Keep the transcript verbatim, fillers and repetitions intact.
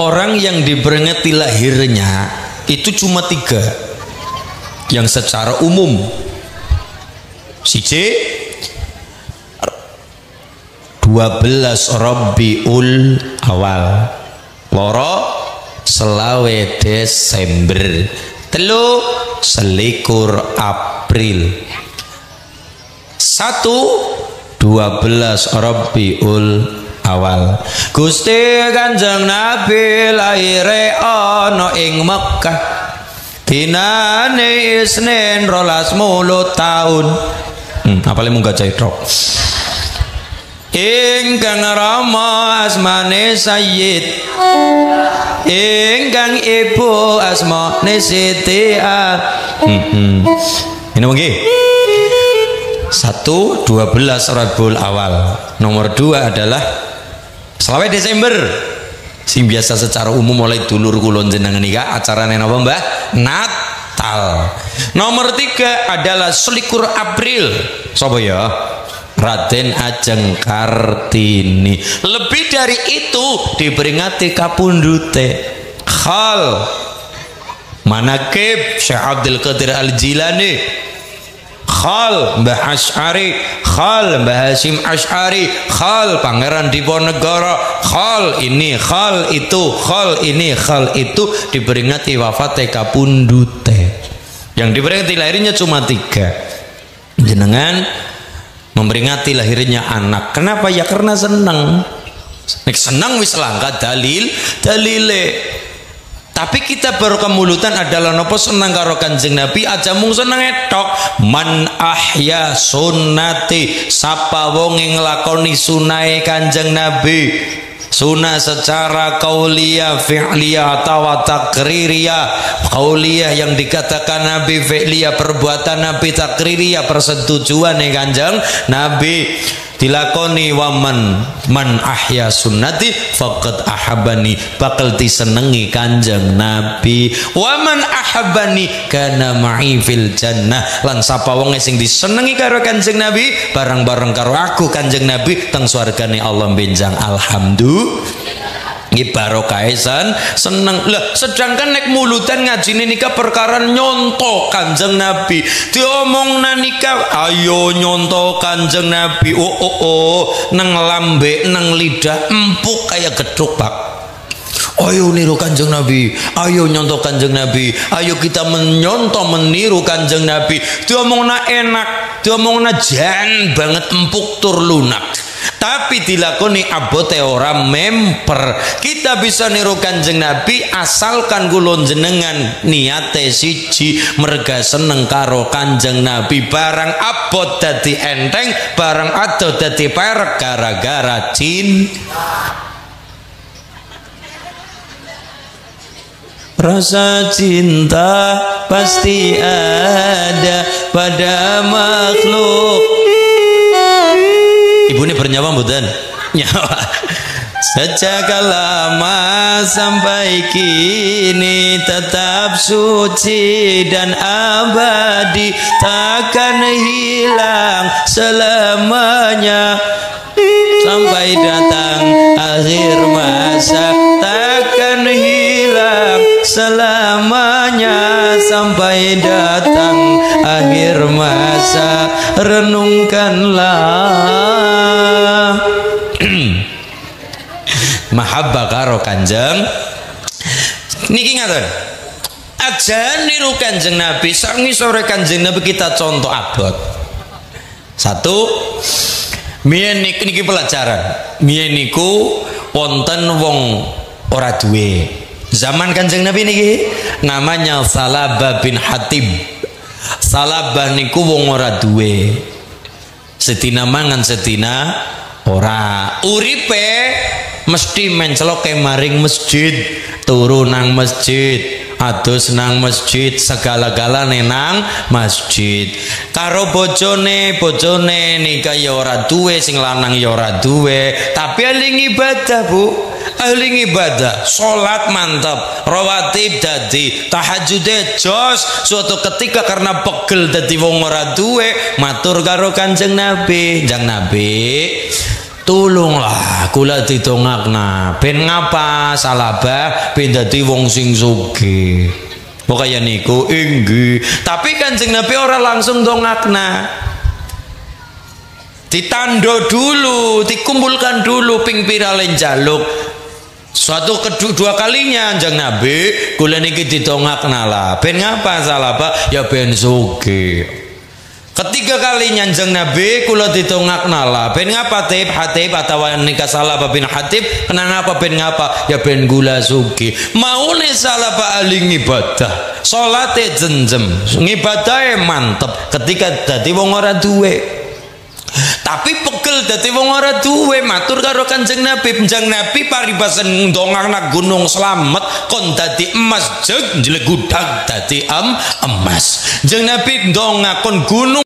orang yang diperingati lahirnya itu cuma tiga yang secara umum. Siji, dua belas Rabiul Awal, loro selawe Desember, telu selikur April, satu dua belas Rabiul Awal. Gusti Kanjeng Nabi lahire ana ing Mekkah dinane Isnin rolas mulut taun. hmm, apalagi munggah caitrok ingkang rama asmane Sayyid, ingkang ibu asmane Siti A. hmm, hmm. Ini mungkin satu dua belas Rabiul Awal. Nomor dua adalah selawe Desember sing biasa secara umum oleh dulur kulon jenengan nikah acara napa mbah Natal. Nomor tiga adalah selikur April. Sopo ya? Raden Ajeng Kartini. Lebih dari itu diperingati kapundute khal manakib Syekh Abdul Qadir Al-Jilani, khal Mbah Asy'ari, khal Mbah Hasyim Asy'ari, khal Pangeran Diponegoro, khal ini khal itu, khal ini khal itu, diperingati wafate kapundute. Yang diperingati lahirnya cuma tiga. Jenengan memperingati lahirnya anak, kenapa ya? Karena senang. Nek senang wis langka dalil dalile. Tapi kita baru kemulutan adalah nopo senang karo Kanjeng Nabi aja mung seneng etok. Man ahya sunnati, sapa wong ing lakoni sunahe Kanjeng Nabi. Sunah secara kauliah, fi'liyah, atau takririyah. Kauliah yang dikatakan Nabi, fi'liyah perbuatan Nabi, takririyah persetujuan yang Kanjeng Nabi. Dilakoni waman man ahya sunnati faqad ahabani, bakal disenengi Kanjeng Nabi. Waman ahabani kana ma'i fil jannah, lan sapa wong sing disenengi karo Kanjeng Nabi bareng-bareng karo aku Kanjeng Nabi teng swargane Allah benjang. Alhamdulillah. Nggih barokah san seneng. Lah sedangkan nek mulutan ngajine nikah perkara nyonto Kanjeng Nabi. Diomongna nikah ayo nyonto Kanjeng Nabi. Oh oh oh nang lambe nang lidah empuk kayak gedhuk Pak. Ayo niru Kanjeng Nabi, ayo nyontoh Kanjeng Nabi, ayo kita menyontoh meniru Kanjeng Nabi. Diomongna enak, diomongna jan banget empuk tur lunak. Tapi dilakoni abote ora memper. Kita bisa niru Kanjeng Nabi asalkan kulon jenengan niate siji merga seneng karo Kanjeng Nabi. Barang abot dadi enteng, barang adoh dadi perek gara-gara cinta. Rasa cinta pasti ada pada makhluk. Ibu ini bernyawa mboten? Nyawa. Sejak lama sampai kini tetap suci dan abadi, takkan hilang selamanya. Sampai datang akhir masa, takkan hilang selamanya. Sampai datang akhir masa, renungkanlah mahabbah karo Kanjeng niki ngaten. Aja niru Kanjeng Nabi, sangi sore Kanjeng Nabi kita contoh abot. Satu, mien niki pelajaran. Mien niku wonten wong ora duwe. Zaman Kanjeng Nabi niki namanya Salabah bin Hatib. Salabah niku wong ora duwe, setina mangan setina ora, uripe mesti menceloke maring masjid, turu nang masjid, adus nang masjid, segala-galane nang masjid. Karo bojone, bojone nikah ya ora duwe, sing lanang ya ora duwe, tapi ahli ibadah Bu. Ahli ibadah, sholat mantap, rawatib dadi, tahajudnya jos. Suatu ketika karena pegel dadi wong ora duwe, matur karo Kanjeng Nabi, Jang Nabi, tulunglah kula ditongakna ben ngapa salabah ben dadi wong sing sugih. Kaya niku inggih, tapi Kanjeng Nabi ora langsung dongakna. Ditando dulu, dikumpulkan dulu ping piralen jaluk. Suatu kedua kalinya Kanjeng Nabi kula niki ditongakna lah. Ben ngapa salabah? Ya ben sugih. Ketiga kali nyanjeng Nabi kula ditongak nala ben ngapa tip hatib atau nikah salah bin hatib kena apa ben ngapa ya ben gula suki mau nih salah pak ali ibadah solatnya jenjem ngibadahnya mantep ketika dadi wong ora duwe tapi pegel dadi wong ora duwe matur karo Kanjeng Nabi penjang Nabi paribasan dongak nak gunung selamat kon dadi emas jeng jelegudak dadi am emas jeng Nabi dongak kon gunung